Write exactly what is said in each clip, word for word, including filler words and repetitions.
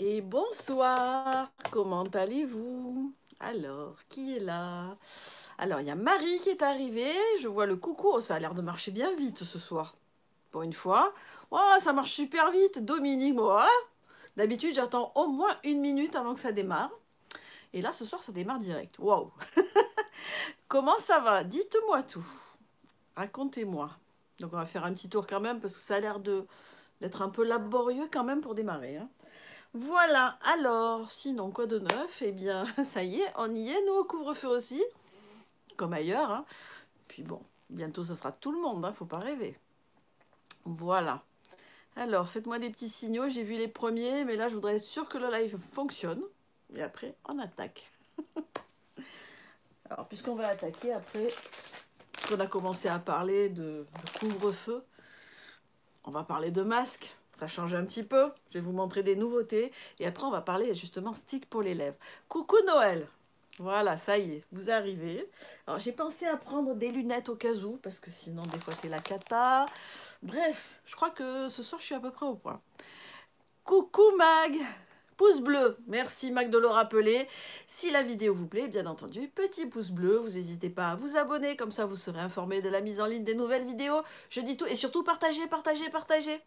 Et bonsoir, comment allez-vous? Alors, qui est là? Alors, il y a Marie qui est arrivée, je vois le coucou, oh, ça a l'air de marcher bien vite ce soir, pour une fois. Oh, ça marche super vite, Dominique, voilà. D'habitude, j'attends au moins une minute avant que ça démarre. Et là, ce soir, ça démarre direct. Waouh! Comment ça va? Dites-moi tout. Racontez-moi. Donc, on va faire un petit tour quand même, parce que ça a l'air d'être un peu laborieux quand même pour démarrer. Hein. Voilà. Alors, sinon, quoi de neuf? Eh bien, ça y est, on y est, nous, au couvre-feu aussi. Comme ailleurs. Hein. Puis bon, bientôt, ça sera tout le monde. Hein, faut pas rêver. Voilà. Alors, faites-moi des petits signaux. J'ai vu les premiers, mais là, je voudrais être sûre que le live fonctionne. Et après, on attaque. Alors, puisqu'on va attaquer après, qu'on a commencé à parler de, de couvre-feu, on va parler de masques. Ça change un petit peu. Je vais vous montrer des nouveautés. Et après, on va parler justement stick pour les lèvres. Coucou Noël! Voilà, ça y est, vous arrivez. Alors, j'ai pensé à prendre des lunettes au cas où, parce que sinon, des fois, c'est la cata. Bref, je crois que ce soir, je suis à peu près au point. Coucou Mag! Pouce bleu, merci Mac de le rappeler. Si la vidéo vous plaît, bien entendu, petit pouce bleu. Vous n'hésitez pas à vous abonner, comme ça vous serez informé de la mise en ligne des nouvelles vidéos. Je dis tout et surtout partagez, partagez, partagez.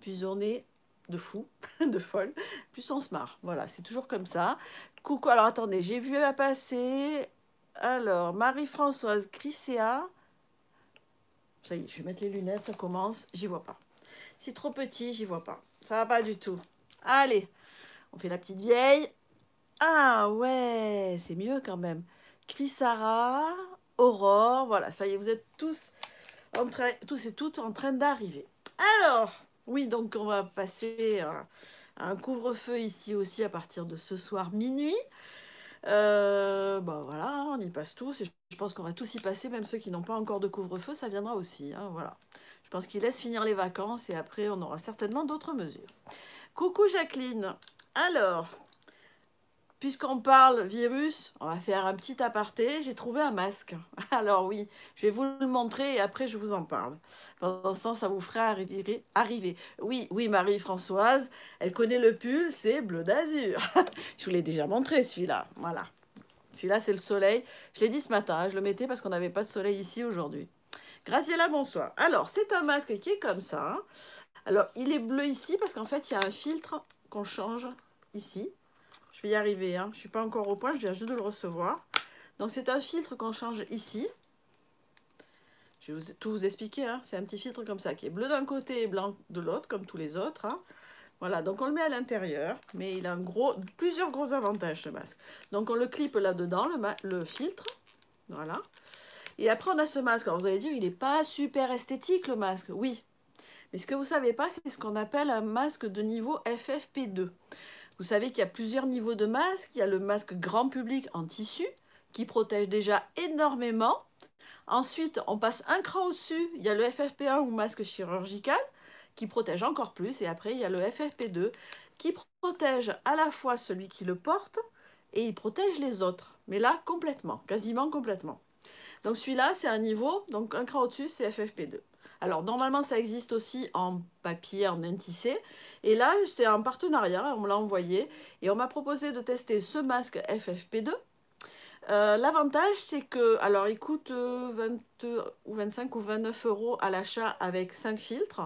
Plus on est de fou, de folle, plus on se marre. Voilà, c'est toujours comme ça. Coucou, alors attendez, j'ai vu la passer. Alors, Marie-Françoise Chriséa. Ça y est, je vais mettre les lunettes, ça commence. J'y vois pas. C'est trop petit, j'y vois pas. Ça va pas du tout. Allez. On fait la petite vieille. Ah ouais, c'est mieux quand même. Chrisara, Aurore, voilà, ça y est, vous êtes tous, en train, tous et toutes en train d'arriver. Alors, oui, donc on va passer à, à un couvre-feu ici aussi à partir de ce soir minuit. Euh, bon voilà, on y passe tous. Et je pense qu'on va tous y passer, même ceux qui n'ont pas encore de couvre-feu, ça viendra aussi. Hein, voilà. Je pense qu'ils laissent finir les vacances et après on aura certainement d'autres mesures. Coucou Jacqueline. Alors, puisqu'on parle virus, on va faire un petit aparté. J'ai trouvé un masque. Alors oui, je vais vous le montrer et après je vous en parle. Pendant ce temps, ça vous fera arriver. arriver. Oui, oui, Marie-Françoise, elle connaît le pull, c'est bleu d'azur. Je vous l'ai déjà montré celui-là, voilà. Celui-là, c'est le soleil. Je l'ai dit ce matin, hein, je le mettais parce qu'on n'avait pas de soleil ici aujourd'hui. Graciela, bonsoir. Alors, c'est un masque qui est comme ça. Hein. Alors, il est bleu ici parce qu'en fait, il y a un filtre qu'on change ici. Je vais y arriver, hein. Je ne suis pas encore au point, je viens juste de le recevoir. Donc c'est un filtre qu'on change ici. Je vais vous, tout vous expliquer, hein. C'est un petit filtre comme ça, qui est bleu d'un côté et blanc de l'autre, comme tous les autres. Hein. Voilà, donc on le met à l'intérieur, mais il a un gros, plusieurs gros avantages ce masque. Donc on le clipe là-dedans, le, le filtre, voilà. Et après on a ce masque. Alors vous allez dire, il n'est pas super esthétique le masque, oui. Mais ce que vous ne savez pas, c'est ce qu'on appelle un masque de niveau F F P deux. Vous savez qu'il y a plusieurs niveaux de masque. Il y a le masque grand public en tissu qui protège déjà énormément. Ensuite, on passe un cran au-dessus. Il y a le F F P un ou masque chirurgical qui protège encore plus. Et après, il y a le F F P deux qui protège à la fois celui qui le porte et il protège les autres. Mais là, complètement, quasiment complètement. Donc celui-là, c'est un niveau, donc un cran au-dessus, c'est F F P deux. Alors, normalement, ça existe aussi en papier, en intissé. Et là, c'est un partenariat, on me l'a envoyé. Et on m'a proposé de tester ce masque F F P deux. Euh, L'avantage, c'est que... Alors, il coûte vingt ou vingt-cinq ou vingt-neuf euros à l'achat avec cinq filtres.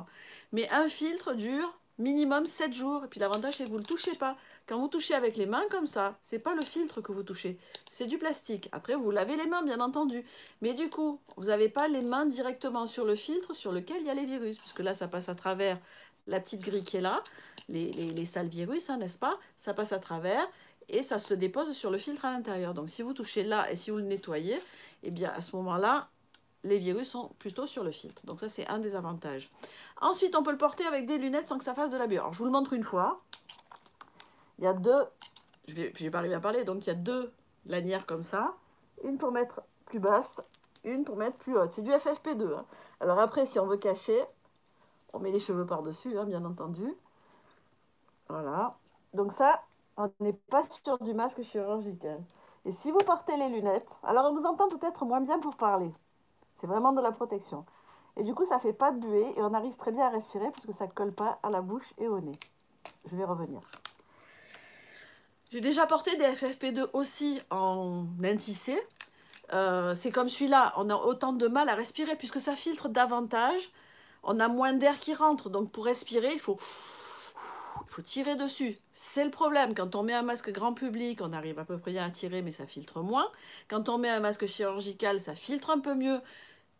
Mais un filtre dure minimum sept jours. Et puis, l'avantage, c'est que vous ne le touchez pas. Quand vous touchez avec les mains comme ça, c'est pas le filtre que vous touchez, c'est du plastique. Après, vous lavez les mains, bien entendu. Mais du coup, vous n'avez pas les mains directement sur le filtre sur lequel il y a les virus. Puisque là, ça passe à travers la petite grille qui est là, les, les, les sales virus, hein, n'est-ce pas? Ça passe à travers et ça se dépose sur le filtre à l'intérieur. Donc, si vous touchez là et si vous le nettoyez, eh bien, à ce moment-là, les virus sont plutôt sur le filtre. Donc, ça, c'est un des avantages. Ensuite, on peut le porter avec des lunettes sans que ça fasse de la buée. Alors, je vous le montre une fois. Il y a deux, je vais, je vais pas arriver à parler, donc il y a deux lanières comme ça. Une pour mettre plus basse, une pour mettre plus haute. C'est du F F P deux. Hein. Alors après, si on veut cacher, on met les cheveux par-dessus, hein, bien entendu. Voilà. Donc ça, on n'est pas sur du masque chirurgical. Et si vous portez les lunettes, alors on vous entend peut-être moins bien pour parler. C'est vraiment de la protection. Et du coup, ça ne fait pas de buée et on arrive très bien à respirer puisque ça ne colle pas à la bouche et au nez. Je vais revenir. J'ai déjà porté des F F P deux aussi en intissé. Euh, c'est comme celui-là, on a autant de mal à respirer puisque ça filtre davantage. On a moins d'air qui rentre, donc pour respirer, il faut, il faut tirer dessus. C'est le problème. Quand on met un masque grand public, on arrive à peu près à tirer, mais ça filtre moins. Quand on met un masque chirurgical, ça filtre un peu mieux,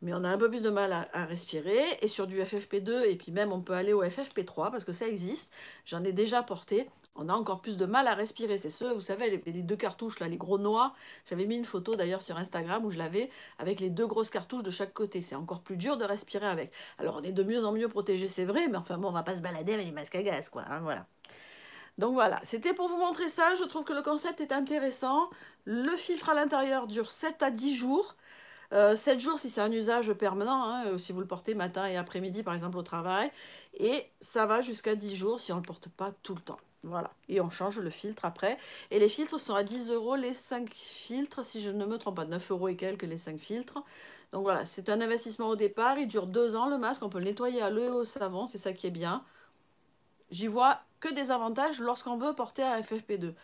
mais on a un peu plus de mal à, à respirer. Et sur du F F P deux, et puis même on peut aller au F F P trois, parce que ça existe. J'en ai déjà porté. On a encore plus de mal à respirer. C'est ceux, vous savez, les, les deux cartouches, là, les gros noix. J'avais mis une photo d'ailleurs sur Instagram où je l'avais avec les deux grosses cartouches de chaque côté. C'est encore plus dur de respirer avec. Alors, on est de mieux en mieux protégé, c'est vrai, mais enfin bon, on va pas se balader avec les masques à gaz, quoi. Hein, voilà. Donc voilà, c'était pour vous montrer ça. Je trouve que le concept est intéressant. Le filtre à l'intérieur dure sept à dix jours. Euh, sept jours si c'est un usage permanent, hein, si vous le portez matin et après-midi, par exemple, au travail. Et ça va jusqu'à dix jours si on ne le porte pas tout le temps. Voilà, et on change le filtre après. Et les filtres sont à dix euros les cinq filtres, si je ne me trompe pas, neuf euros et quelques les cinq filtres. Donc voilà, c'est un investissement au départ, il dure deux ans le masque, on peut le nettoyer à l'eau et au savon, c'est ça qui est bien. J'y vois que des avantages lorsqu'on veut porter un F F P deux.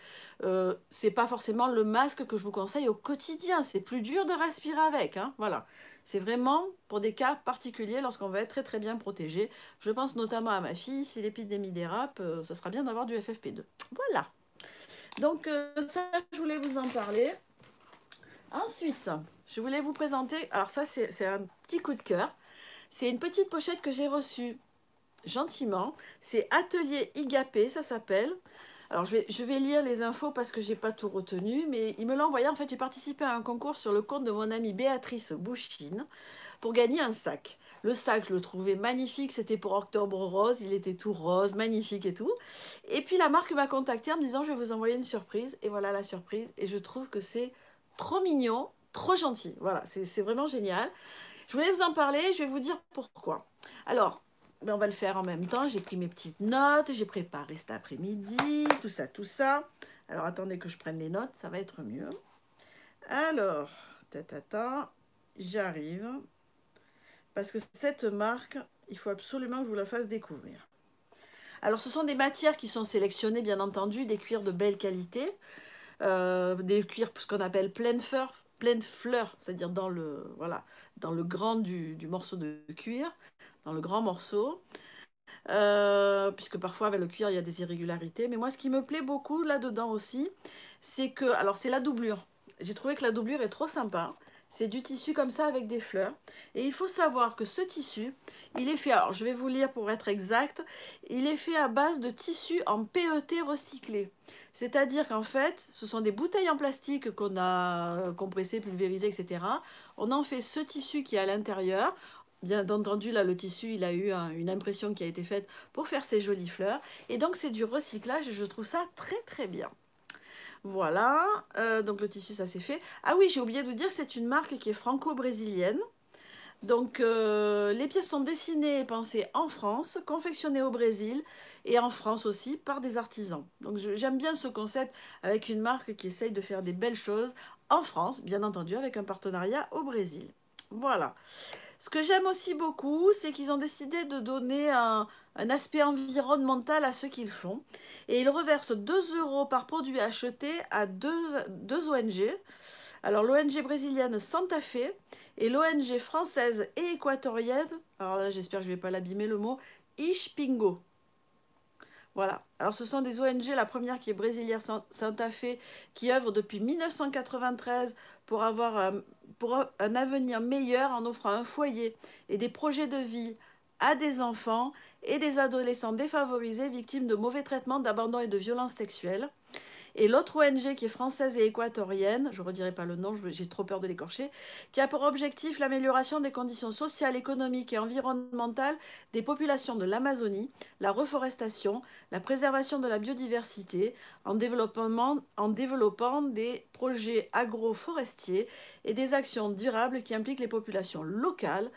Euh, c'est pas forcément le masque que je vous conseille au quotidien, c'est plus dur de respirer avec, hein, voilà. C'est vraiment pour des cas particuliers lorsqu'on va être très très bien protégé. Je pense notamment à ma fille, si l'épidémie dérape, euh, ça sera bien d'avoir du F F P deux. Voilà. Donc euh, ça, je voulais vous en parler. Ensuite, je voulais vous présenter, alors ça c'est un petit coup de cœur, c'est une petite pochette que j'ai reçue gentiment. C'est Atelier Ygapé, ça s'appelle. Alors je vais, je vais lire les infos parce que j'ai pas tout retenu, mais il me l'a envoyé. En fait, j'ai participé à un concours sur le compte de mon amie Béatrice Bouchine pour gagner un sac. Le sac, je le trouvais magnifique, c'était pour Octobre Rose, il était tout rose, magnifique et tout. Et puis la marque m'a contactée en me disant je vais vous envoyer une surprise, et voilà la surprise, et je trouve que c'est trop mignon, trop gentil, voilà, c'est vraiment génial. Je voulais vous en parler, je vais vous dire pourquoi. Alors, ben on va le faire en même temps, j'ai pris mes petites notes, j'ai préparé cet après-midi, tout ça, tout ça. Alors, attendez que je prenne les notes, ça va être mieux. Alors, tatata, j'arrive. Parce que cette marque, il faut absolument que je vous la fasse découvrir. Alors, ce sont des matières qui sont sélectionnées, bien entendu, des cuirs de belle qualité, euh, des cuirs, ce qu'on appelle pleine fleur, pleine fleur, c'est-à-dire dans le, voilà, dans le grand du, du morceau de cuir, dans le grand morceau, euh, puisque parfois avec le cuir il y a des irrégularités. Mais moi ce qui me plaît beaucoup là-dedans aussi, c'est que, alors c'est la doublure, j'ai trouvé que la doublure est trop sympa, c'est du tissu comme ça avec des fleurs, et il faut savoir que ce tissu, il est fait, alors je vais vous lire pour être exact, il est fait à base de tissu en P E T recyclé. C'est-à-dire qu'en fait, ce sont des bouteilles en plastique qu'on a compressées, pulvérisées, et cetera. On en fait ce tissu qui est à l'intérieur. Bien entendu, là, le tissu, il a eu un, une impression qui a été faite pour faire ces jolies fleurs. Et donc, c'est du recyclage et je trouve ça très, très bien. Voilà. Euh, donc, le tissu, ça c'est fait. Ah oui, j'ai oublié de vous dire, c'est une marque qui est franco-brésilienne. Donc, euh, les pièces sont dessinées et pensées en France, confectionnées au Brésil et en France aussi par des artisans. Donc, j'aime bien ce concept avec une marque qui essaye de faire des belles choses en France, bien entendu, avec un partenariat au Brésil. Voilà. Ce que j'aime aussi beaucoup, c'est qu'ils ont décidé de donner un, un aspect environnemental à ce qu'ils font. Et ils reversent deux euros par produit acheté à deux, deux O N G. Alors l'O N G brésilienne Santa Fe et l'O N G française et équatorienne, alors là j'espère que je ne vais pas l'abîmer le mot, Ishpingo. Voilà, alors ce sont des O N G, la première qui est brésilienne Santa Fe, qui œuvre depuis mille neuf cent quatre-vingt-treize pour avoir un, pour un avenir meilleur en offrant un foyer et des projets de vie à des enfants et des adolescents défavorisés, victimes de mauvais traitements, d'abandon et de violences sexuelles. Et l'autre O N G qui est française et équatorienne, je ne redirai pas le nom, j'ai trop peur de l'écorcher, qui a pour objectif l'amélioration des conditions sociales, économiques et environnementales des populations de l'Amazonie, la reforestation, la préservation de la biodiversité, en développement, en développant des projets agroforestiers et des actions durables qui impliquent les populations locales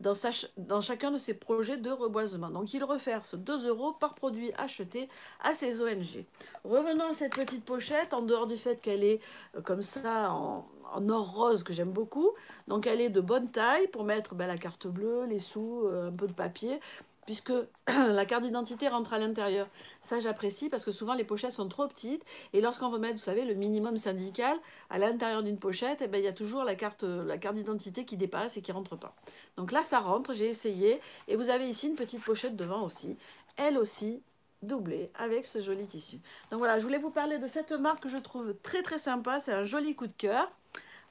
dans, sa, dans chacun de ces projets de reboisement. Donc, ils reversent deux euros par produit acheté à ces O N G. Revenons à cette petite pochette, en dehors du fait qu'elle est euh, comme ça, en, en or rose, que j'aime beaucoup. Donc, elle est de bonne taille pour mettre ben, la carte bleue, les sous, euh, un peu de papier. puisque la carte d'identité rentre à l'intérieur. Ça, j'apprécie parce que souvent, les pochettes sont trop petites. Et lorsqu'on veut mettre, vous savez, le minimum syndical à l'intérieur d'une pochette, eh ben, il y a toujours la carte, la carte d'identité qui dépasse et qui ne rentre pas. Donc là, ça rentre. J'ai essayé. Et vous avez ici une petite pochette devant aussi. Elle aussi, doublée avec ce joli tissu. Donc voilà, je voulais vous parler de cette marque que je trouve très, très sympa. C'est un joli coup de cœur.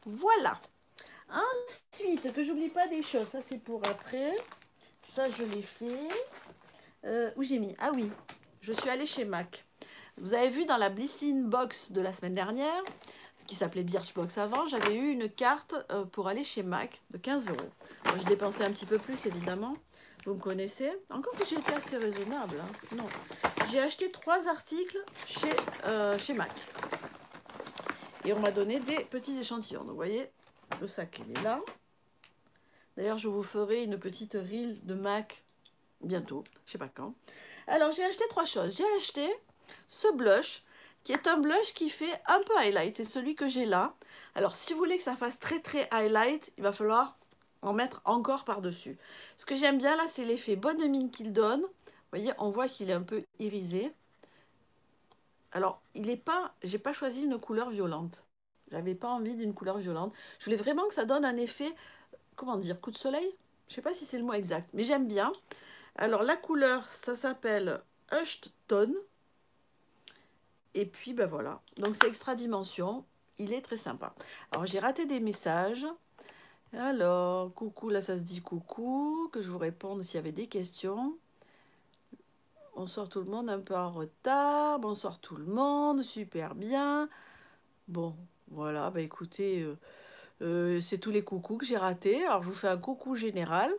Voilà. Ensuite, que j'oublie pas des choses. Ça, c'est pour après. Ça, je l'ai fait. Euh, où j'ai mis? Ah oui, je suis allée chez Mac. Vous avez vu dans la Blissine Box de la semaine dernière, qui s'appelait Birchbox avant, j'avais eu une carte pour aller chez Mac de quinze euros. Moi, je dépensais un petit peu plus, évidemment. Vous me connaissez. Encore que j'ai été assez raisonnable. Hein. Non. J'ai acheté trois articles chez, euh, chez Mac. Et on m'a donné des petits échantillons. Donc, vous voyez, le sac, il est là. D'ailleurs, je vous ferai une petite reel de Mac bientôt, je ne sais pas quand. Alors, j'ai acheté trois choses. J'ai acheté ce blush, qui est un blush qui fait un peu highlight. C'est celui que j'ai là. Alors, si vous voulez que ça fasse très, très highlight, il va falloir en mettre encore par-dessus. Ce que j'aime bien, là, c'est l'effet bonne mine qu'il donne. Vous voyez, on voit qu'il est un peu irisé. Alors, il n'est pas... j'ai pas choisi une couleur violente. J'avais pas envie d'une couleur violente. Je voulais vraiment que ça donne un effet... comment dire, coup de soleil? Je ne sais pas si c'est le mot exact, mais j'aime bien. Alors, la couleur, ça s'appelle Hushton. Et puis, ben voilà. Donc, c'est extra dimension. Il est très sympa. Alors, j'ai raté des messages. Alors, coucou, là, ça se dit coucou. Que je vous réponde s'il y avait des questions. Bonsoir tout le monde, un peu en retard. Bonsoir tout le monde, super bien. Bon, voilà, ben écoutez... Euh, Euh, c'est tous les coucous que j'ai ratés. Alors, je vous fais un coucou général.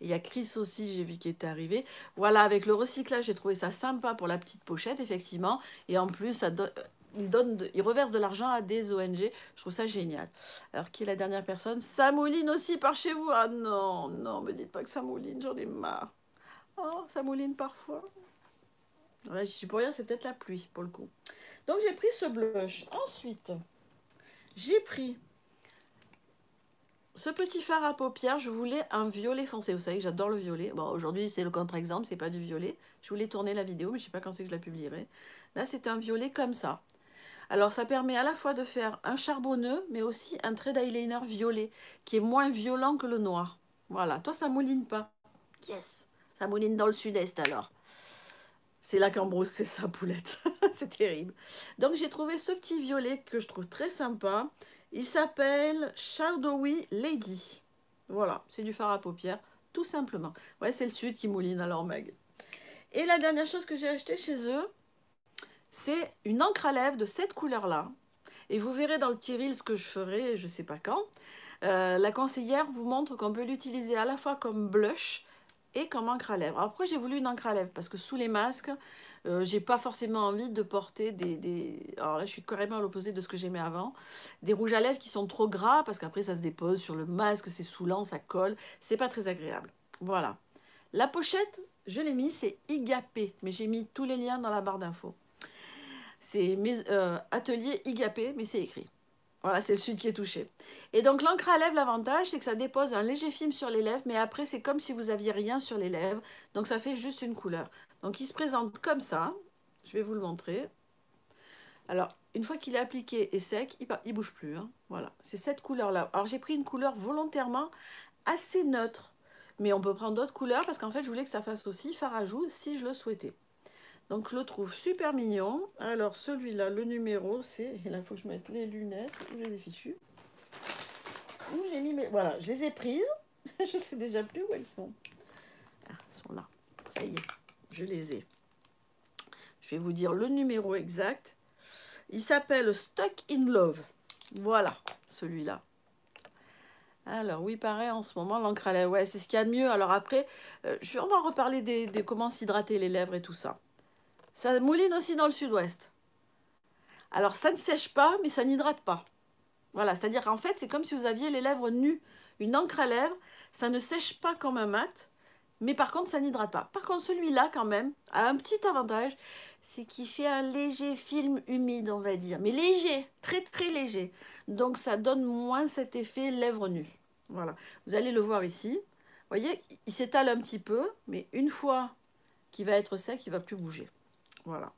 Il y a Chris aussi, j'ai vu, qui est arrivé. Voilà, avec le recyclage, j'ai trouvé ça sympa pour la petite pochette, effectivement. Et en plus, ça do... il, donne de... il reverse de l'argent à des O N G. Je trouve ça génial. Alors, qui est la dernière personne? Samouline aussi, par chez vous. Ah non, non, me dites pas que ça mouline, j'en ai marre. Oh, ça mouline parfois. Alors là, j'y suis pour rien, c'est peut-être la pluie, pour le coup. Donc, j'ai pris ce blush. Ensuite... j'ai pris ce petit fard à paupières. Je voulais un violet foncé. Vous savez que j'adore le violet. Bon, aujourd'hui, c'est le contre-exemple, c'est pas du violet. Je voulais tourner la vidéo, mais je sais pas quand c'est que je la publierai. Là, c'est un violet comme ça. Alors, ça permet à la fois de faire un charbonneux, mais aussi un trait d'eyeliner violet, qui est moins violent que le noir. Voilà. Toi, ça mouline pas. Yes. Ça mouline dans le sud-est, alors. C'est la cambrousse, c'est ça, poulette. C'est terrible. Donc, j'ai trouvé ce petit violet que je trouve très sympa. Il s'appelle Shadowy Lady. Voilà, c'est du fard à paupières, tout simplement. Ouais, c'est le sud qui mouline, alors, Mag. Et la dernière chose que j'ai achetée chez eux, c'est une encre à lèvres de cette couleur-là. Et vous verrez dans le petit reel ce que je ferai, je ne sais pas quand. Euh, la conseillère vous montre qu'on peut l'utiliser à la fois comme blush, et comme encre à lèvres. Alors pourquoi j'ai voulu une encre à lèvres? Parce que sous les masques, euh, j'ai pas forcément envie de porter des, des... alors là, je suis carrément à l'opposé de ce que j'aimais avant. Des rouges à lèvres qui sont trop gras, parce qu'après, ça se dépose sur le masque, c'est saoulant, ça colle. C'est pas très agréable. Voilà. La pochette, je l'ai mise, c'est Ygapé. Mais j'ai mis tous les liens dans la barre d'infos. C'est euh, Atelier Ygapé, mais c'est écrit. Voilà, c'est le sud qui est touché. Et donc, l'encre à lèvres, l'avantage, c'est que ça dépose un léger film sur les lèvres, mais après, c'est comme si vous aviez rien sur les lèvres. Donc, ça fait juste une couleur. Donc, il se présente comme ça. Je vais vous le montrer. Alors, une fois qu'il est appliqué et sec, il ne bouge plus. Hein. Voilà, c'est cette couleur-là. Alors, j'ai pris une couleur volontairement assez neutre. Mais on peut prendre d'autres couleurs parce qu'en fait, je voulais que ça fasse aussi fard à joues si je le souhaitais. Donc, je le trouve super mignon. Alors, celui-là, le numéro, c'est... là, il faut que je mette les lunettes. Où je les ai fichues. Où j'ai mis mes... voilà, je les ai prises. Je ne sais déjà plus où elles sont. Ah, elles sont là. Ça y est, je les ai. Je vais vous dire le numéro exact. Il s'appelle Stuck in Love. Voilà, celui-là. Alors, oui, pareil, en ce moment, l'encre à lèvres. Ouais, c'est ce qu'il y a de mieux. Alors, après, euh, je vais en reparler des, des comment s'hydrater les lèvres et tout ça. Ça mouline aussi dans le sud-ouest. Alors, ça ne sèche pas, mais ça n'hydrate pas. Voilà, c'est-à-dire qu'en fait, c'est comme si vous aviez les lèvres nues. Une encre à lèvres, ça ne sèche pas comme un mat, mais par contre, ça n'hydrate pas. Par contre, celui-là, quand même, a un petit avantage, c'est qu'il fait un léger film humide, on va dire. Mais léger, très, très léger. Donc, ça donne moins cet effet lèvres nues. Voilà, vous allez le voir ici. Vous voyez, il s'étale un petit peu, mais une fois qu'il va être sec, il ne va plus bouger. Voilà.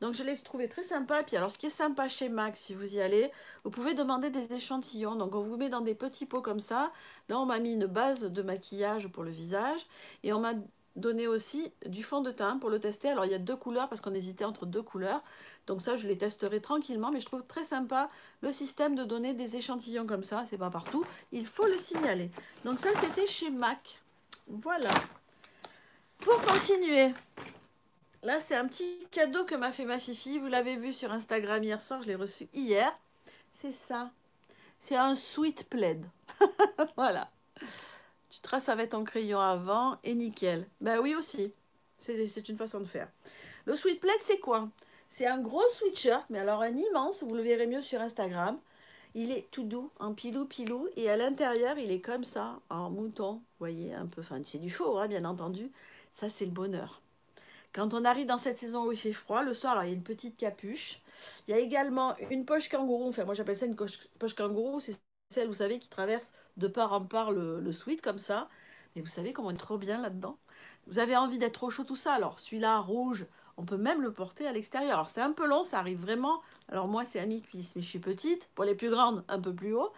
Donc, je l'ai trouvé très sympa. Et puis, alors, ce qui est sympa chez Mag, si vous y allez, vous pouvez demander des échantillons. Donc, on vous met dans des petits pots comme ça. Là, on m'a mis une base de maquillage pour le visage. Et on m'a donné aussi du fond de teint pour le tester. Alors, il y a deux couleurs parce qu'on hésitait entre deux couleurs. Donc, ça, je les testerai tranquillement. Mais je trouve très sympa le système de donner des échantillons comme ça. C'est pas partout. Il faut le signaler. Donc, ça, c'était chez Mag. Voilà. Pour continuer... Là, c'est un petit cadeau que m'a fait ma fifi. Vous l'avez vu sur Instagram hier soir. Je l'ai reçu hier. C'est ça. C'est un sweet plaid. Voilà. Tu traces avec ton crayon avant et nickel. Ben oui aussi. C'est une façon de faire. Le sweet plaid, c'est quoi? C'est un gros sweatshirt, mais alors un immense. Vous le verrez mieux sur Instagram. Il est tout doux, en pilou-pilou. Et à l'intérieur, il est comme ça, en mouton. Vous voyez, un peu. Enfin, c'est du faux, hein, bien entendu. Ça, c'est le bonheur. Quand on arrive dans cette saison où il fait froid, le soir, alors, il y a une petite capuche. Il y a également une poche kangourou. Enfin, moi, j'appelle ça une poche, poche kangourou. C'est celle, vous savez, qui traverse de part en part le, le sweat comme ça. Mais vous savez comment on est trop bien là-dedans. Vous avez envie d'être au chaud, tout ça. Alors, celui-là, rouge, on peut même le porter à l'extérieur. Alors, c'est un peu long, ça arrive vraiment. Alors, moi, c'est à mi-cuisse, mais je suis petite. Pour les plus grandes, un peu plus haut.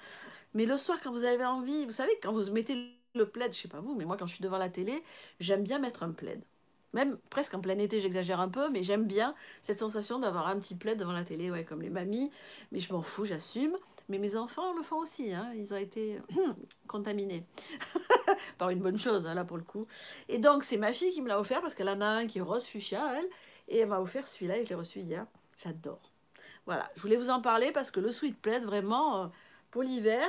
Mais le soir, quand vous avez envie, vous savez, quand vous mettez le plaid, je ne sais pas vous, mais moi, quand je suis devant la télé, j'aime bien mettre un plaid. Même presque en plein été, j'exagère un peu, mais j'aime bien cette sensation d'avoir un petit plaid devant la télé, ouais, comme les mamies. Mais je m'en fous, j'assume. Mais mes enfants le font aussi, hein. Ils ont été contaminés par une bonne chose, hein, là, pour le coup. Et donc, c'est ma fille qui me l'a offert, parce qu'elle en a un qui est rose fuchsia, elle. Et elle m'a offert celui-là, et je l'ai reçu hier. J'adore. Voilà, je voulais vous en parler, parce que le sweat plaid, vraiment, pour l'hiver...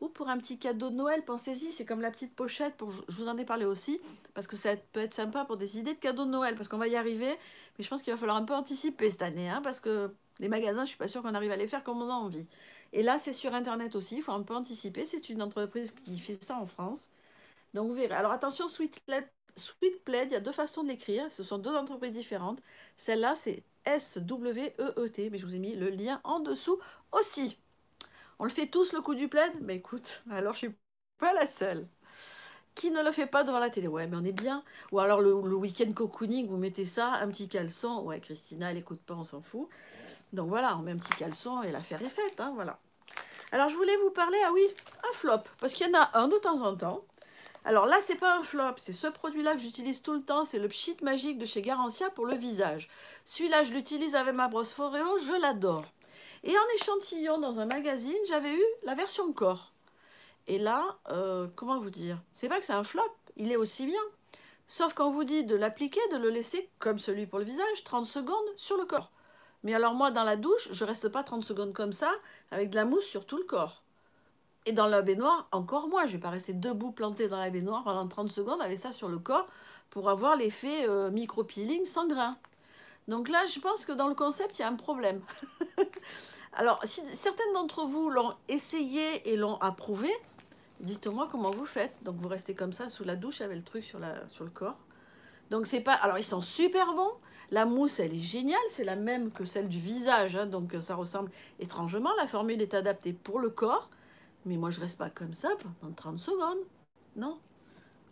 Ou pour un petit cadeau de Noël, pensez-y, c'est comme la petite pochette, pour, je vous en ai parlé aussi, parce que ça peut être sympa pour des idées de cadeaux de Noël, parce qu'on va y arriver, mais je pense qu'il va falloir un peu anticiper cette année, hein, parce que les magasins, je ne suis pas sûre qu'on arrive à les faire comme on a envie. Et là, c'est sur Internet aussi, il faut un peu anticiper, c'est une entreprise qui fait ça en France, donc vous verrez. Alors attention, Sweet Plaid, Sweet Plaid, il y a deux façons de l'écrire, ce sont deux entreprises différentes, celle-là c'est S W E E T, mais je vous ai mis le lien en dessous aussi. On le fait tous le coup du plaid, mais écoute, alors je ne suis pas la seule. Qui ne le fait pas devant la télé? Ouais, mais on est bien. Ou alors le, le week-end cocooning, vous mettez ça, un petit caleçon. Ouais, Christina, elle n'écoute pas, on s'en fout. Donc voilà, on met un petit caleçon et l'affaire est faite, hein, voilà. Alors je voulais vous parler, ah oui, un flop, parce qu'il y en a un de temps en temps. Alors là, c'est pas un flop, c'est ce produit-là que j'utilise tout le temps, c'est le Pchit Magique de chez Garancia pour le visage. Celui-là, je l'utilise avec ma brosse Foreo, je l'adore. Et en échantillon, dans un magazine, j'avais eu la version corps. Et là, euh, comment vous dire? C'est pas que c'est un flop, il est aussi bien. Sauf qu'on vous dit de l'appliquer, de le laisser, comme celui pour le visage, trente secondes sur le corps. Mais alors moi, dans la douche, je reste pas trente secondes comme ça, avec de la mousse sur tout le corps. Et dans la baignoire, encore moins. Je vais pas rester debout plantée dans la baignoire pendant trente secondes avec ça sur le corps pour avoir l'effet euh, micro-peeling sans grain. Donc là, je pense que dans le concept, il y a un problème. Alors, si certaines d'entre vous l'ont essayé et l'ont approuvé, dites-moi comment vous faites. Donc, vous restez comme ça sous la douche avec le truc sur, la, sur le corps. Donc, c'est pas... Alors, ils sont super bons. La mousse, elle est géniale. C'est la même que celle du visage. Hein, donc, ça ressemble étrangement. La formule est adaptée pour le corps. Mais moi, je reste pas comme ça pendant trente secondes. Non.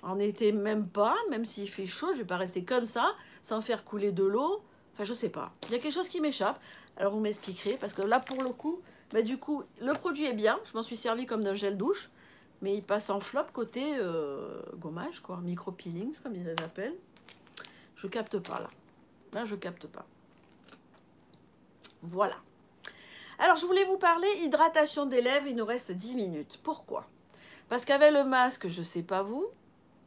En été, même pas. Même s'il fait chaud, je vais pas rester comme ça sans faire couler de l'eau. Enfin, je sais pas. Il y a quelque chose qui m'échappe. Alors, vous m'expliquerez. Parce que là, pour le coup, bah, du coup, le produit est bien. Je m'en suis servi comme d'un gel douche. Mais il passe en flop côté euh, gommage, quoi. Micro-peelings, comme ils les appellent. Je capte pas, là. Là, je capte pas. Voilà. Alors, je voulais vous parler hydratation des lèvres. Il nous reste dix minutes. Pourquoi? Parce qu'avec le masque, je sais pas vous...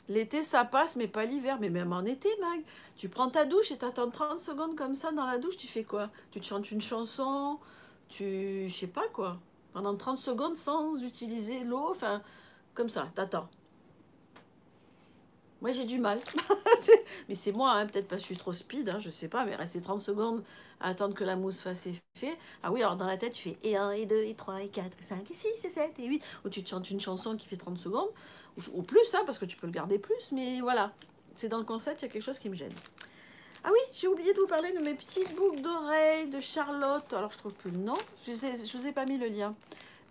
L'été, ça passe, mais pas l'hiver. Mais même en été, Mag, tu prends ta douche et t'attends trente secondes comme ça dans la douche, tu fais quoi? Tu te chantes une chanson, tu... je sais pas quoi. Pendant trente secondes sans utiliser l'eau, enfin, comme ça, t'attends. Moi, j'ai du mal. Mais c'est moi, hein, peut-être parce que je suis trop speed, hein, je sais pas, mais rester trente secondes à attendre que la mousse fasse effet. Ah oui, alors dans la tête, tu fais et un, et deux, et trois, et quatre, et cinq, et six, et sept, et huit. Ou tu te chantes une chanson qui fait trente secondes. Ou plus, hein, parce que tu peux le garder plus, mais voilà. C'est dans le concept, il y a quelque chose qui me gêne. Ah oui, j'ai oublié de vous parler de mes petites boucles d'oreilles de Charlotte. Alors, je trouve plus le nom. Je ne vous ai pas mis le lien.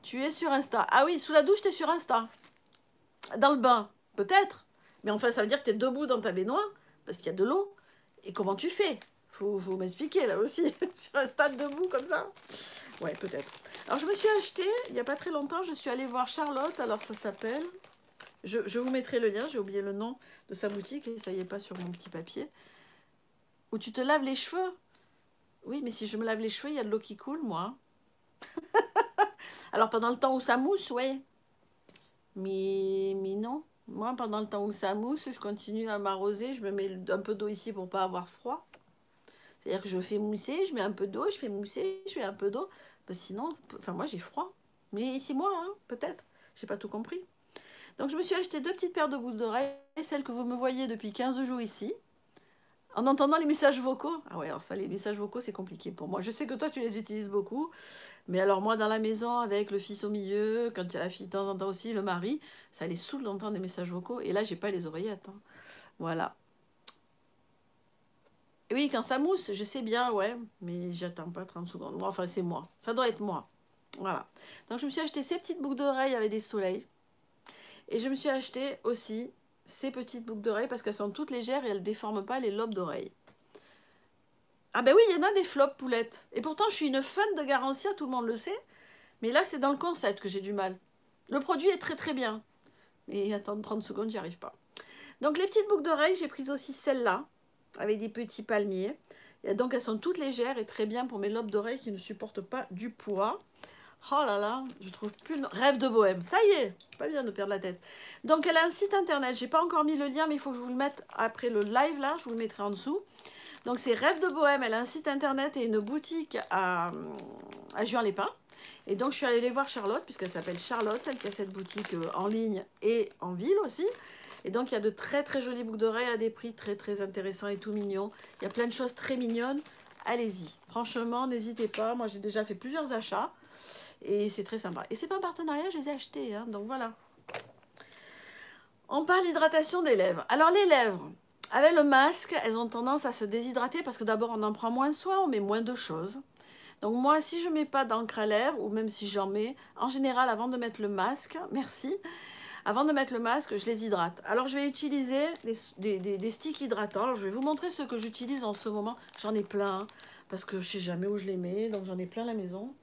Tu es sur Insta. Ah oui, sous la douche, tu es sur Insta. Dans le bain, peut-être. Mais enfin, ça veut dire que tu es debout dans ta baignoire, parce qu'il y a de l'eau. Et comment tu fais? Faut, faut m'expliquer, là aussi. Tu restes debout comme ça? Ouais, peut-être. Alors, je me suis acheté, il n'y a pas très longtemps, je suis allée voir Charlotte. Alors, ça s'appelle... Je, je vous mettrai le lien, j'ai oublié le nom de sa boutique. Et ça y est, pas sur mon petit papier. Où tu te laves les cheveux. Oui, mais si je me lave les cheveux, il y a de l'eau qui coule, moi. Alors, pendant le temps où ça mousse, ouais. Mais, mais non. Moi, pendant le temps où ça mousse, je continue à m'arroser. Je me mets un peu d'eau ici pour ne pas avoir froid. C'est-à-dire que je fais mousser, je mets un peu d'eau, je fais mousser, je mets un peu d'eau. Ben sinon, enfin moi, j'ai froid. Mais c'est moi, hein, peut-être. J'ai pas tout compris. Donc, je me suis acheté deux petites paires de boucles d'oreilles. Celles que vous me voyez depuis quinze jours ici. En entendant les messages vocaux. Ah ouais, alors ça, les messages vocaux, c'est compliqué pour moi. Je sais que toi, tu les utilises beaucoup. Mais alors moi, dans la maison, avec le fils au milieu, quand il y a la fille de temps en temps aussi, le mari, ça les saoule d'entendre des messages vocaux. Et là, j'ai pas les oreillettes. Hein. Voilà. Et oui, quand ça mousse, je sais bien, ouais. Mais j'attends pas trente secondes. Moi, enfin, c'est moi. Ça doit être moi. Voilà. Donc, je me suis acheté ces petites boucles d'oreilles avec des soleils. Et je me suis acheté aussi ces petites boucles d'oreilles parce qu'elles sont toutes légères et elles ne déforment pas les lobes d'oreilles. Ah ben oui, il y en a des flops poulettes. Et pourtant, je suis une fan de Garancia, tout le monde le sait. Mais là, c'est dans le concept que j'ai du mal. Le produit est très très bien. Mais attendre trente secondes, j'y arrive pas. Donc les petites boucles d'oreilles, j'ai pris aussi celles-là, avec des petits palmiers. Et donc elles sont toutes légères et très bien pour mes lobes d'oreilles qui ne supportent pas du poids. Oh là là, je trouve plus... Rêve de Bohème, ça y est, pas bien de perdre la tête. Donc, elle a un site internet, j'ai pas encore mis le lien, mais il faut que je vous le mette après le live, là, je vous le mettrai en dessous. Donc, c'est Rêve de Bohème, elle a un site internet et une boutique à, à Juan-les-Pins. Et donc, je suis allée voir Charlotte, puisqu'elle s'appelle Charlotte, celle qui a cette boutique en ligne et en ville aussi. Et donc, il y a de très, très jolies boucles d'oreilles à des prix très, très intéressants et tout mignons. Il y a plein de choses très mignonnes. Allez-y, franchement, n'hésitez pas. Moi, j'ai déjà fait plusieurs achats. Et c'est très sympa. Et c'est pas un partenariat, je les ai achetés. Hein, donc voilà. On parle d'hydratation des lèvres. Alors les lèvres, avec le masque, elles ont tendance à se déshydrater parce que d'abord on en prend moins soin, on met moins de choses. Donc moi, si je ne mets pas d'encre à lèvres, ou même si j'en mets, en général, avant de mettre le masque, merci, avant de mettre le masque, je les hydrate. Alors je vais utiliser des, des, des, des sticks hydratants. Alors, je vais vous montrer ceux que j'utilise en ce moment. J'en ai plein, hein, parce que je ne sais jamais où je les mets, donc j'en ai plein à la maison.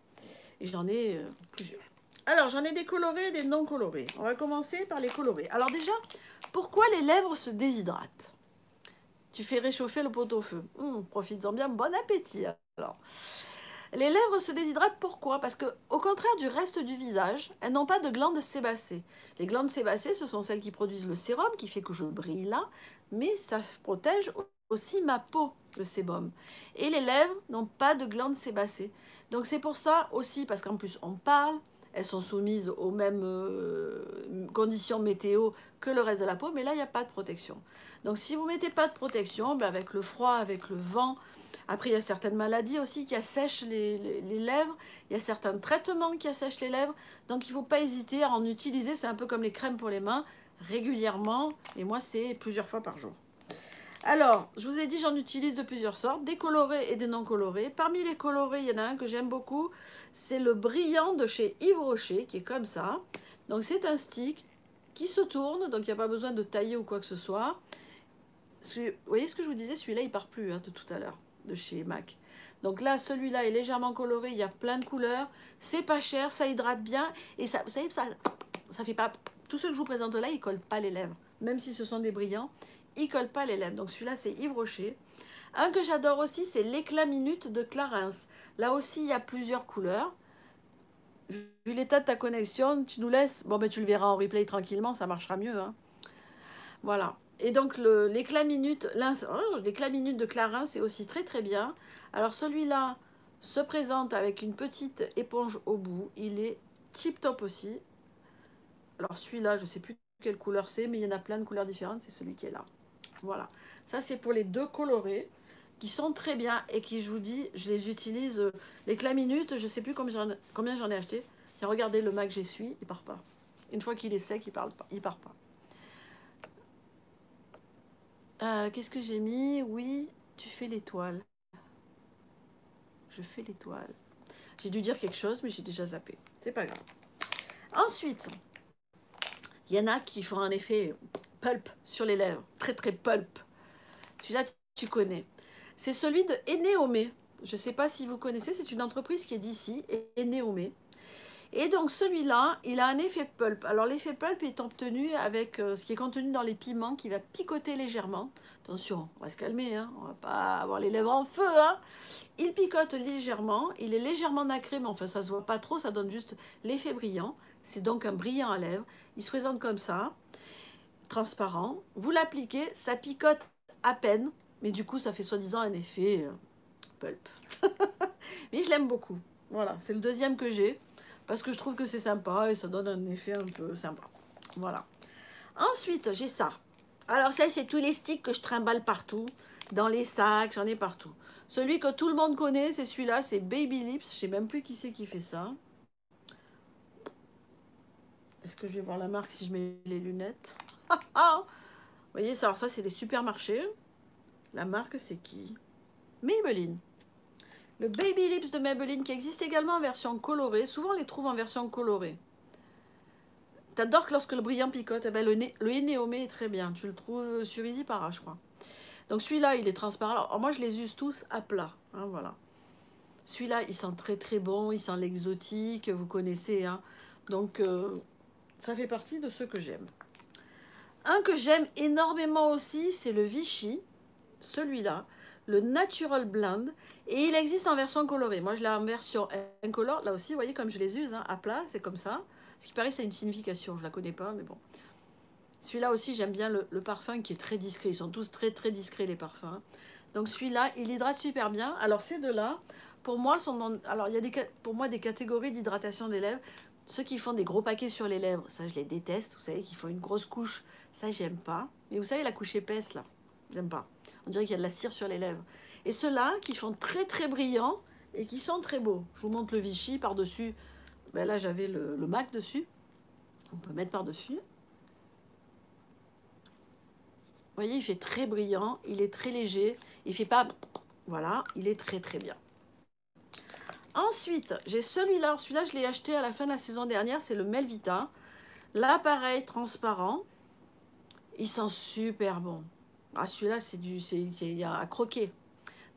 Et j'en ai euh, plusieurs. Alors, j'en ai des colorés et des non colorés. On va commencer par les colorés. Alors déjà, pourquoi les lèvres se déshydratent? Tu fais réchauffer le pot-au-feu. Hum, profites-en bien, bon appétit. Alors, les lèvres se déshydratent pourquoi? Parce que, au contraire du reste du visage, elles n'ont pas de glandes sébacées. Les glandes sébacées, ce sont celles qui produisent le sérum, qui fait que je brille là, mais ça protège aussi ma peau, le sébum. Et les lèvres n'ont pas de glandes sébacées. Donc c'est pour ça aussi, parce qu'en plus on parle, elles sont soumises aux mêmes euh, conditions météo que le reste de la peau, mais là il n'y a pas de protection. Donc si vous ne mettez pas de protection, ben avec le froid, avec le vent, après il y a certaines maladies aussi qui assèchent les, les, les lèvres, il y a certains traitements qui assèchent les lèvres, donc il ne faut pas hésiter à en utiliser, c'est un peu comme les crèmes pour les mains, régulièrement, et moi c'est plusieurs fois par jour. Alors, je vous ai dit, j'en utilise de plusieurs sortes, des colorés et des non colorés. Parmi les colorés, il y en a un que j'aime beaucoup, c'est le brillant de chez Yves Rocher, qui est comme ça. Donc, c'est un stick qui se tourne, donc il n'y a pas besoin de tailler ou quoi que ce soit. Vous voyez ce que je vous disais, celui-là, il ne part plus hein, de tout à l'heure, de chez Mac. Donc là, celui-là est légèrement coloré, il y a plein de couleurs, c'est pas cher, ça hydrate bien, et ça, vous savez, ça ne fait pas... Tous ceux que je vous présente là, ils ne collent pas les lèvres, même si ce sont des brillants. Il colle pas les lèvres. Donc celui-là, c'est Yves Rocher. Un que j'adore aussi, c'est l'éclat minute de Clarins. Là aussi, il y a plusieurs couleurs. Vu l'état de ta connexion, tu nous laisses... Bon, ben tu le verras en replay tranquillement, ça marchera mieux. Hein. Voilà. Et donc, l'éclat minute, l'éclat minute de Clarins, c'est aussi très, très bien. Alors, celui-là se présente avec une petite éponge au bout. Il est tip-top aussi. Alors, celui-là, je ne sais plus quelle couleur c'est, mais il y en a plein de couleurs différentes. C'est celui qui est là. Voilà, ça c'est pour les deux colorés qui sont très bien et qui, je vous dis, je les utilise. Euh, l'éclat minute, je sais plus combien j'en ai acheté. Tiens, regardez le Mag que j'essuie, il part pas. Une fois qu'il est sec, il, parle pas, il part pas. Euh, Qu'est-ce que j'ai mis? Oui, tu fais l'étoile. Je fais l'étoile. J'ai dû dire quelque chose, mais j'ai déjà zappé. C'est pas grave. Ensuite, il y en a qui font un effet... pulp sur les lèvres, très très pulp. Celui-là, tu connais. C'est celui de Enéomé. Je ne sais pas si vous connaissez, c'est une entreprise qui est d'ici, Enéomé. Et donc celui-là, il a un effet pulp. Alors l'effet pulp est obtenu avec euh, ce qui est contenu dans les piments qui va picoter légèrement. Attention, on va se calmer, hein, on ne va pas avoir les lèvres en feu. Hein. Il picote légèrement, il est légèrement nacré, mais enfin ça ne se voit pas trop, ça donne juste l'effet brillant. C'est donc un brillant à lèvres. Il se présente comme ça, transparent. Vous l'appliquez, ça picote à peine, mais du coup ça fait soi-disant un effet euh, pulp. Mais je l'aime beaucoup. Voilà, c'est le deuxième que j'ai. Parce que je trouve que c'est sympa et ça donne un effet un peu sympa. Voilà. Ensuite, j'ai ça. Alors ça, c'est tous les sticks que je trimballe partout. Dans les sacs, j'en ai partout. Celui que tout le monde connaît, c'est celui-là. C'est Baby Lips. Je ne sais même plus qui c'est qui fait ça. Est-ce que je vais voir la marque si je mets les lunettes? Vous voyez, ça, alors ça, c'est les supermarchés. La marque, c'est qui? Maybelline. Le Baby Lips de Maybelline qui existe également en version colorée. Souvent, on les trouve en version colorée. T'adores que lorsque le brillant picote, eh ben le, né, le Enéomé est très bien. Tu le trouves sur Easypara, je crois. Donc, celui-là, il est transparent. Alors, moi, je les use tous à plat. Hein, voilà. Celui-là, il sent très, très bon. Il sent l'exotique. Vous connaissez. Hein. Donc, euh, ça fait partie de ceux que j'aime. Un que j'aime énormément aussi, c'est le Vichy. Celui-là. Le Natural Blend, et il existe en version colorée. Moi, je l'ai en version incolore. Là aussi, vous voyez, comme je les use, hein, à plat, c'est comme ça. Ce qui paraît, c'est une signification. Je la connais pas, mais bon. Celui-là aussi, j'aime bien le, le parfum qui est très discret. Ils sont tous très, très discrets, les parfums. Donc, celui-là, il hydrate super bien. Alors, ces deux-là, pour moi, sont dans... Alors, il y a des, pour moi des catégories d'hydratation des lèvres. Ceux qui font des gros paquets sur les lèvres, ça, je les déteste. Vous savez, qui font une grosse couche, ça, j'aime pas. Mais vous savez, la couche épaisse, là, j'aime pas. On dirait qu'il y a de la cire sur les lèvres. Et ceux-là, qui font très, très brillants et qui sont très beaux. Je vous montre le Vichy par-dessus. Ben là, j'avais le, le Mac dessus. On peut mettre par-dessus. Vous voyez, il fait très brillant. Il est très léger. Il ne fait pas... Voilà, il est très, très bien. Ensuite, j'ai celui-là. Celui-là, je l'ai acheté à la fin de la saison dernière. C'est le Melvita. L'appareil transparent. Il sent super bon. Ah, celui-là, c'est du, c'est à croquer.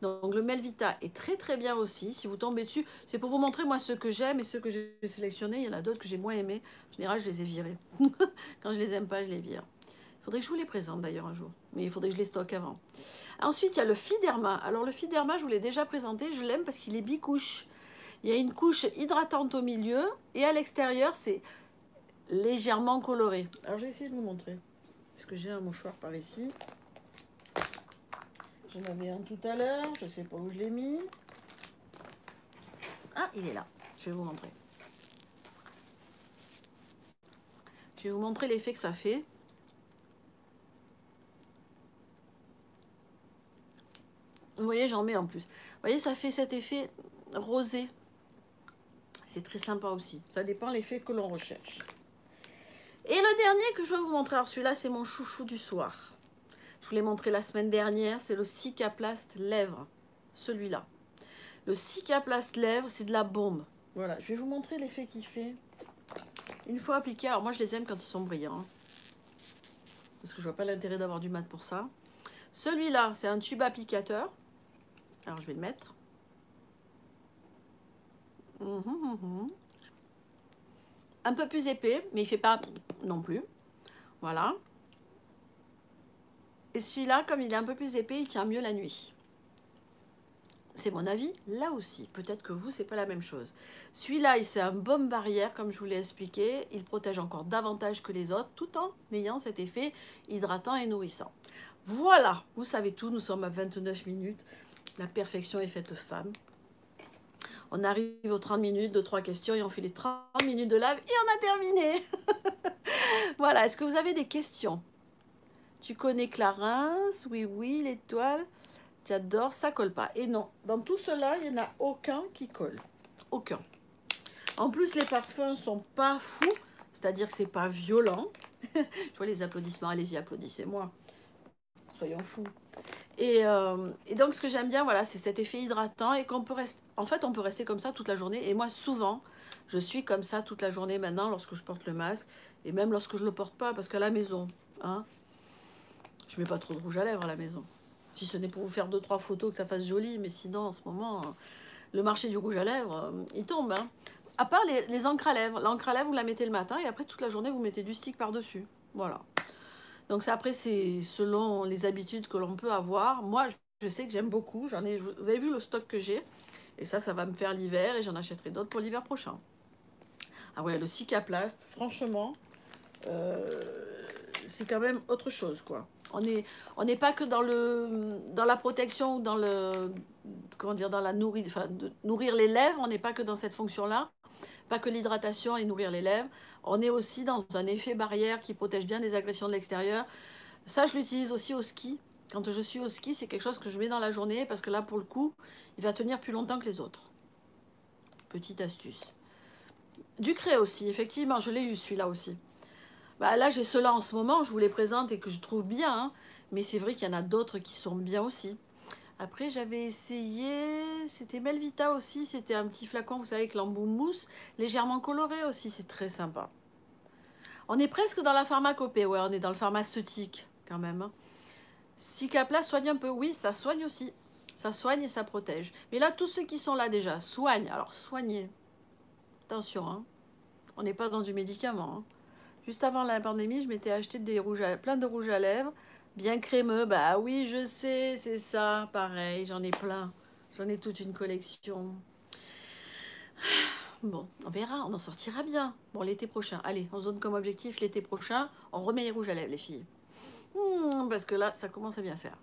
Donc, le Melvita est très, très bien aussi. Si vous tombez dessus, c'est pour vous montrer, moi, ceux que j'aime et ceux que j'ai sélectionnés. Il y en a d'autres que j'ai moins aimés. En général, je les ai virés. Quand je les aime pas, je les vire. Il faudrait que je vous les présente, d'ailleurs, un jour. Mais il faudrait que je les stocke avant. Ensuite, il y a le Fiderma. Alors, le Fiderma, je vous l'ai déjà présenté. Je l'aime parce qu'il est bicouche. Il y a une couche hydratante au milieu. Et à l'extérieur, c'est légèrement coloré. Alors, je vais essayer de vous montrer. Est-ce que j'ai un mouchoir par ici ? J'en avais un tout à l'heure, je ne sais pas où je l'ai mis. Ah, il est là. Je vais vous montrer. Je vais vous montrer l'effet que ça fait. Vous voyez, j'en mets en plus. Vous voyez, ça fait cet effet rosé. C'est très sympa aussi. Ça dépend l'effet que l'on recherche. Et le dernier que je vais vous montrer, alors celui-là, c'est mon chouchou du soir. Je vous l'ai montré la semaine dernière, c'est le Cicaplast Lèvres, celui-là. Le Cicaplast Lèvres, c'est de la bombe. Voilà, je vais vous montrer l'effet qu'il fait. Une fois appliqué, alors moi je les aime quand ils sont brillants. Hein, parce que je vois pas l'intérêt d'avoir du mat pour ça. Celui-là, c'est un tube applicateur. Alors je vais le mettre. Mmh, mmh. Un peu plus épais, mais il ne fait pas non plus. Voilà. Et celui-là, comme il est un peu plus épais, il tient mieux la nuit. C'est mon avis, là aussi. Peut-être que vous, c'est pas la même chose. Celui-là, c'est un baume barrière, comme je vous l'ai expliqué. Il protège encore davantage que les autres, tout en ayant cet effet hydratant et nourrissant. Voilà, vous savez tout, nous sommes à vingt-neuf minutes. La perfection est faite femme. On arrive aux trente minutes de trois questions et on fait les trente minutes de live et on a terminé. Voilà, est-ce que vous avez des questions ? Tu connais Clarins, oui, oui, l'étoile, tu adores, ça colle pas. Et non, dans tout cela, il n'y en a aucun qui colle. Aucun. En plus, les parfums sont pas fous, c'est-à-dire que c'est pas violent. Je vois les applaudissements, allez-y, applaudissez-moi. Soyons fous. Et, euh, et donc, ce que j'aime bien, voilà, c'est cet effet hydratant et qu'on peut rester... En fait, on peut rester comme ça toute la journée. Et moi, souvent, je suis comme ça toute la journée maintenant lorsque je porte le masque et même lorsque je le porte pas, parce qu'à la maison, hein, Je mets pas trop de rouge à lèvres à la maison. Si ce n'est pour vous faire deux trois photos, que ça fasse joli, mais sinon en ce moment, le marché du rouge à lèvres, il tombe. Hein. À part les, les encres à lèvres. L'encre à lèvres, vous la mettez le matin et après toute la journée, vous mettez du stick par-dessus. Voilà. Donc ça, après, c'est selon les habitudes que l'on peut avoir. Moi, je sais que j'aime beaucoup. J'en ai, vous avez vu le stock que j'ai. Et ça, ça va me faire l'hiver et j'en achèterai d'autres pour l'hiver prochain. Ah ouais, le Cicaplast, franchement, euh, c'est quand même autre chose, quoi. On n'est on n'est pas que dans, le, dans la protection ou dans le... Comment dire, dans la nourriture, enfin, de nourrir les lèvres, on n'est pas que dans cette fonction-là, pas que l'hydratation et nourrir les lèvres, on est aussi dans un effet barrière qui protège bien des agressions de l'extérieur. Ça, je l'utilise aussi au ski. Quand je suis au ski, c'est quelque chose que je mets dans la journée parce que là, pour le coup, il va tenir plus longtemps que les autres. Petite astuce. Du Ducré aussi, effectivement, je l'ai eu celui-là aussi. Bah, là, j'ai ceux-là en ce moment, je vous les présente et que je trouve bien, hein, mais c'est vrai qu'il y en a d'autres qui sont bien aussi. Après, j'avais essayé, c'était Melvita aussi, c'était un petit flacon, vous savez, avec l'embout mousse, légèrement coloré aussi, c'est très sympa. On est presque dans la pharmacopée, ouais, on est dans le pharmaceutique quand même. Cicaplast soigne un peu, oui, ça soigne aussi, ça soigne et ça protège. Mais là, tous ceux qui sont là déjà, soignent, alors soignez, attention, hein. On n'est pas dans du médicament. Hein. Juste avant la pandémie, je m'étais acheté des rouges à, plein de rouges à lèvres, bien crémeux, bah oui, je sais, c'est ça, pareil, j'en ai plein. J'en ai toute une collection. Bon, on verra, on en sortira bien. Bon, l'été prochain, allez, on se donne comme objectif l'été prochain, on remet les rouges à lèvres, les filles. Hmm, parce que là, ça commence à bien faire.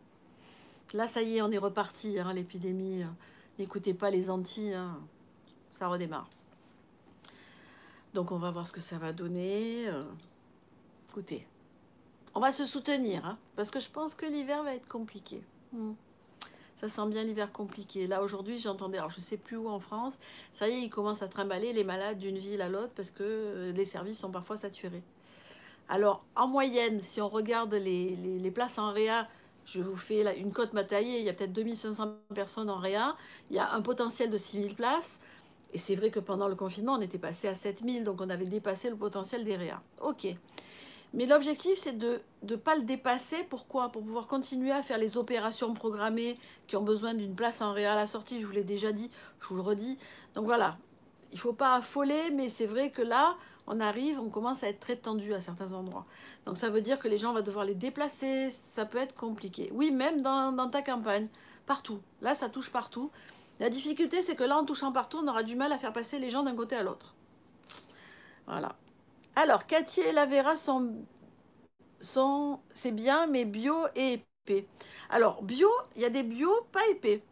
Là, ça y est, on est reparti, hein, l'épidémie. N'écoutez pas les antis, hein. Ça redémarre. Donc, on va voir ce que ça va donner. Écoutez. On va se soutenir, hein, parce que je pense que l'hiver va être compliqué. Hmm. Ça sent bien l'hiver compliqué. Là, aujourd'hui, j'entendais, alors je ne sais plus où en France, ça y est, ils commencent à trimballer les malades d'une ville à l'autre parce que les services sont parfois saturés. Alors, en moyenne, si on regarde les, les, les places en réa, je vous fais là, une cote mataillée, il y a peut-être deux mille cinq cents personnes en réa, il y a un potentiel de six mille places. Et c'est vrai que pendant le confinement, on était passé à sept mille, donc on avait dépassé le potentiel des réa. Ok. Mais l'objectif, c'est de ne pas le dépasser. Pourquoi? Pour pouvoir continuer à faire les opérations programmées qui ont besoin d'une place en réa à la sortie. Je vous l'ai déjà dit, je vous le redis. Donc voilà, il ne faut pas affoler, mais c'est vrai que là, on arrive, on commence à être très tendu à certains endroits. Donc ça veut dire que les gens vont devoir les déplacer, ça peut être compliqué. Oui, même dans, dans ta campagne, partout. Là, ça touche partout. La difficulté, c'est que là, en touchant partout, on aura du mal à faire passer les gens d'un côté à l'autre. Voilà. Alors, Cathy et Lavera sont, sont c'est bien, mais bio et épais. Alors, bio, il y a des bio pas épais.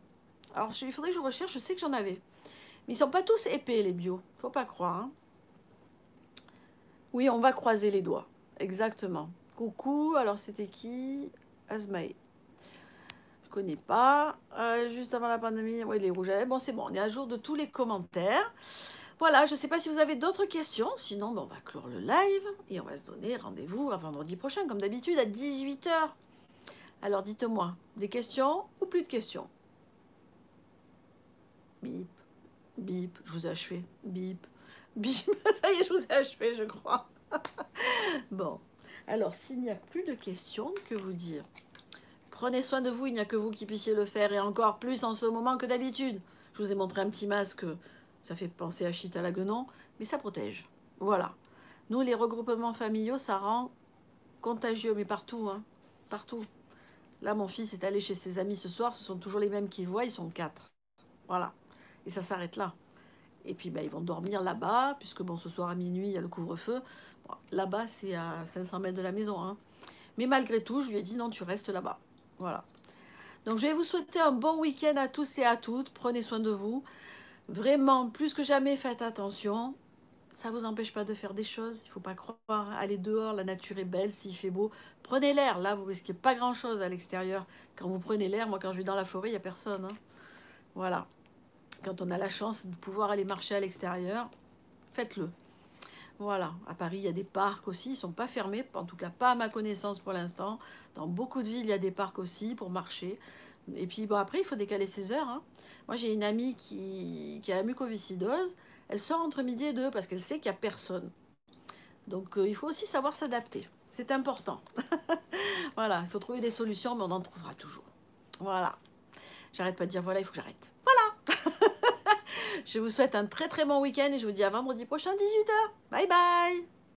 Alors, il faudrait que je recherche, je sais que j'en avais. Mais ils ne sont pas tous épais, les bio. Faut pas croire. Hein. Oui, on va croiser les doigts. Exactement. Coucou, alors c'était qui? Asmae. Je connais pas. Euh, juste avant la pandémie, oui, les rouges à lèvres. Bon, c'est bon, on est à jour de tous les commentaires. Voilà, je ne sais pas si vous avez d'autres questions. Sinon, ben, on va clore le live et on va se donner rendez-vous à vendredi prochain, comme d'habitude, à dix-huit heures. Alors, dites-moi, des questions ou plus de questions? Bip, bip, je vous ai achevé. Bip, bip, ça y est, je vous ai achevé, je crois. Bon, alors, s'il n'y a plus de questions, que vous dire? Prenez soin de vous, il n'y a que vous qui puissiez le faire, et encore plus en ce moment que d'habitude. Je vous ai montré un petit masque... Ça fait penser à Chita la Guenon, mais ça protège. Voilà. Nous, les regroupements familiaux, ça rend contagieux, mais partout, hein, partout. Là, mon fils est allé chez ses amis ce soir, ce sont toujours les mêmes qu'il voit, ils sont quatre. Voilà. Et ça s'arrête là. Et puis, ben, ils vont dormir là-bas, puisque bon, ce soir à minuit, il y a le couvre-feu. Bon, là-bas, c'est à cinq cents mètres de la maison. Hein. Mais malgré tout, je lui ai dit, non, tu restes là-bas. Voilà. Donc, je vais vous souhaiter un bon week-end à tous et à toutes. Prenez soin de vous. Vraiment, plus que jamais, faites attention. Ça ne vous empêche pas de faire des choses. Il ne faut pas croire. Allez dehors, la nature est belle, s'il fait beau. Prenez l'air. Là, vous ne risquez pas grand-chose à l'extérieur. Quand vous prenez l'air, moi, quand je vais dans la forêt, il n'y a personne. Hein. Voilà. Quand on a la chance de pouvoir aller marcher à l'extérieur, faites-le. Voilà. À Paris, il y a des parcs aussi. Ils ne sont pas fermés, en tout cas pas à ma connaissance pour l'instant. Dans beaucoup de villes, il y a des parcs aussi pour marcher. Et puis, bon, après, il faut décaler ses heures. Hein. Moi, j'ai une amie qui, qui a la mucoviscidose. Elle sort entre midi et deux parce qu'elle sait qu'il n'y a personne. Donc, euh, il faut aussi savoir s'adapter. C'est important. Voilà, il faut trouver des solutions, mais on en trouvera toujours. Voilà. J'arrête pas de dire voilà, il faut que j'arrête. Voilà. Je vous souhaite un très très bon week-end et je vous dis à vendredi prochain, dix-huit heures. Bye bye.